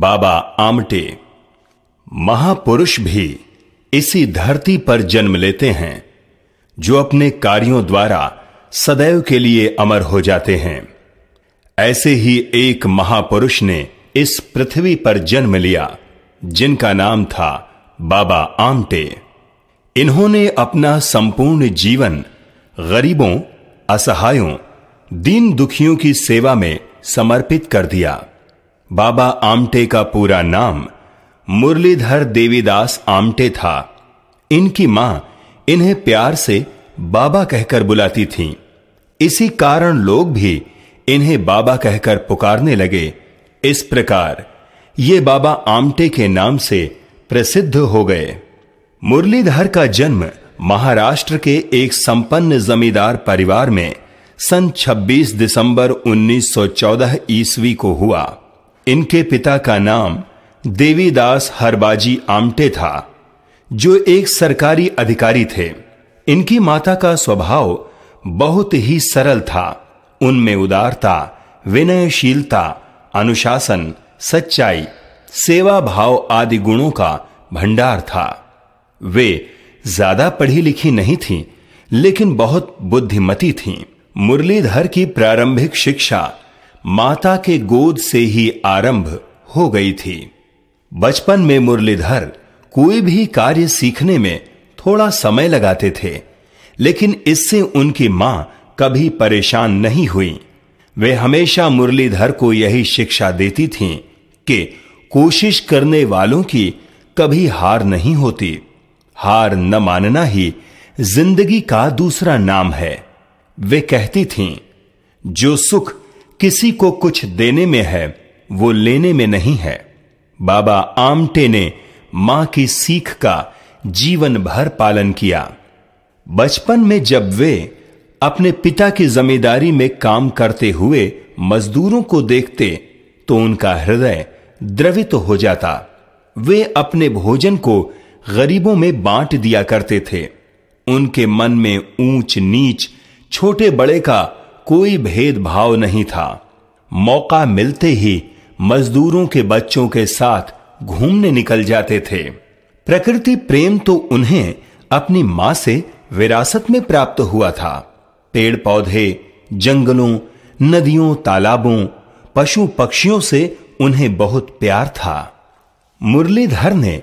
बाबा आमटे महापुरुष भी इसी धरती पर जन्म लेते हैं, जो अपने कार्यों द्वारा सदैव के लिए अमर हो जाते हैं। ऐसे ही एक महापुरुष ने इस पृथ्वी पर जन्म लिया, जिनका नाम था बाबा आमटे। इन्होंने अपना संपूर्ण जीवन गरीबों, असहायों, दीन दुखियों की सेवा में समर्पित कर दिया। बाबा आमटे का पूरा नाम मुरलीधर देवीदास आमटे था। इनकी मां इन्हें प्यार से बाबा कहकर बुलाती थीं। इसी कारण लोग भी इन्हें बाबा कहकर पुकारने लगे। इस प्रकार ये बाबा आमटे के नाम से प्रसिद्ध हो गए। मुरलीधर का जन्म महाराष्ट्र के एक संपन्न जमींदार परिवार में सन 26 दिसंबर 1914 ईस्वी को हुआ। इनके पिता का नाम देवीदास हरबाजी आमटे था, जो एक सरकारी अधिकारी थे। इनकी माता का स्वभाव बहुत ही सरल था। उनमें उदारता, विनयशीलता, अनुशासन, सच्चाई, सेवा भाव आदि गुणों का भंडार था। वे ज्यादा पढ़ी लिखी नहीं थीं, लेकिन बहुत बुद्धिमती थीं। मुरलीधर की प्रारंभिक शिक्षा माता के गोद से ही आरंभ हो गई थी। बचपन में मुरलीधर कोई भी कार्य सीखने में थोड़ा समय लगाते थे, लेकिन इससे उनकी मां कभी परेशान नहीं हुई। वे हमेशा मुरलीधर को यही शिक्षा देती थीं कि कोशिश करने वालों की कभी हार नहीं होती। हार न मानना ही जिंदगी का दूसरा नाम है। वे कहती थीं, जो सुख किसी को कुछ देने में है वो लेने में नहीं है। बाबा आमटे ने मां की सीख का जीवन भर पालन किया। बचपन में जब वे अपने पिता की जमींदारी में काम करते हुए मजदूरों को देखते तो उनका हृदय द्रवित हो जाता। वे अपने भोजन को गरीबों में बांट दिया करते थे। उनके मन में ऊंच नीच, छोटे बड़े का कोई भेदभाव नहीं था। मौका मिलते ही मजदूरों के बच्चों के साथ घूमने निकल जाते थे। प्रकृति प्रेम तो उन्हें अपनी मां से विरासत में प्राप्त हुआ था। पेड़ पौधे, जंगलों, नदियों, तालाबों, पशु पक्षियों से उन्हें बहुत प्यार था। मुरलीधर ने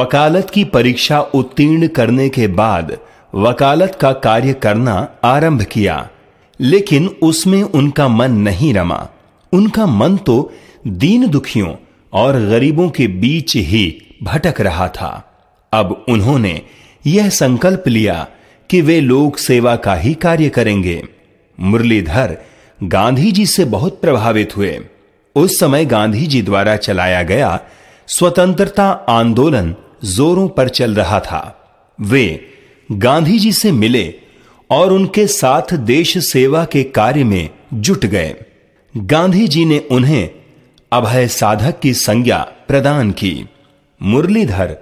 वकालत की परीक्षा उत्तीर्ण करने के बाद वकालत का कार्य करना आरंभ किया, लेकिन उसमें उनका मन नहीं रमा। उनका मन तो दीन दुखियों और गरीबों के बीच ही भटक रहा था। अब उन्होंने यह संकल्प लिया कि वे लोक सेवा का ही कार्य करेंगे। मुरलीधर गांधी जी से बहुत प्रभावित हुए। उस समय गांधी जी द्वारा चलाया गया स्वतंत्रता आंदोलन जोरों पर चल रहा था। वे गांधी जी से मिले और उनके साथ देश सेवा के कार्य में जुट गए। गांधी जी ने उन्हें अभय साधक की संज्ञा प्रदान की। मुरलीधर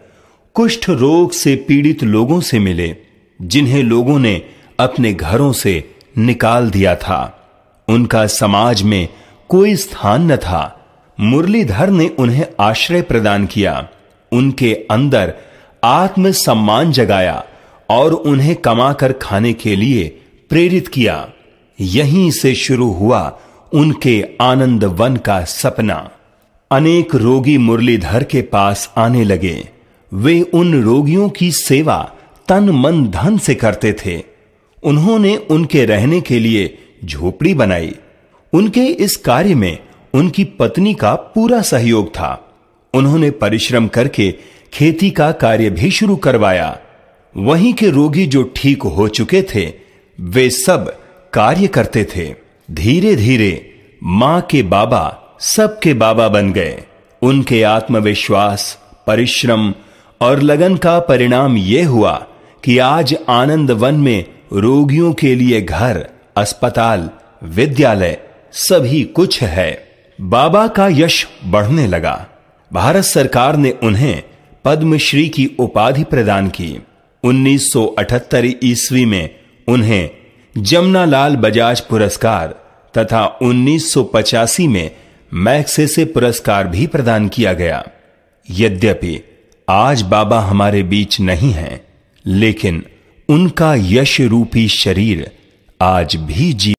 कुष्ठ रोग से पीड़ित लोगों से मिले, जिन्हें लोगों ने अपने घरों से निकाल दिया था। उनका समाज में कोई स्थान न था। मुरलीधर ने उन्हें आश्रय प्रदान किया, उनके अंदर आत्मसम्मान जगाया और उन्हें कमाकर खाने के लिए प्रेरित किया। यहीं से शुरू हुआ उनके आनंदवन का सपना। अनेक रोगी मुरलीधर के पास आने लगे। वे उन रोगियों की सेवा तन मन धन से करते थे। उन्होंने उनके रहने के लिए झोपड़ी बनाई। उनके इस कार्य में उनकी पत्नी का पूरा सहयोग था। उन्होंने परिश्रम करके खेती का कार्य भी शुरू करवाया। वहीं के रोगी जो ठीक हो चुके थे, वे सब कार्य करते थे। धीरे धीरे मां के बाबा सबके बाबा बन गए। उनके आत्मविश्वास, परिश्रम और लगन का परिणाम यह हुआ कि आज आनंदवन में रोगियों के लिए घर, अस्पताल, विद्यालय सभी कुछ है। बाबा का यश बढ़ने लगा। भारत सरकार ने उन्हें पद्मश्री की उपाधि प्रदान की। 1978 ईस्वी में उन्हें जमुना लाल बजाज पुरस्कार तथा 1985 में मैक्ससे से पुरस्कार भी प्रदान किया गया। यद्यपि आज बाबा हमारे बीच नहीं हैं, लेकिन उनका यश रूपी शरीर आज भी जीवित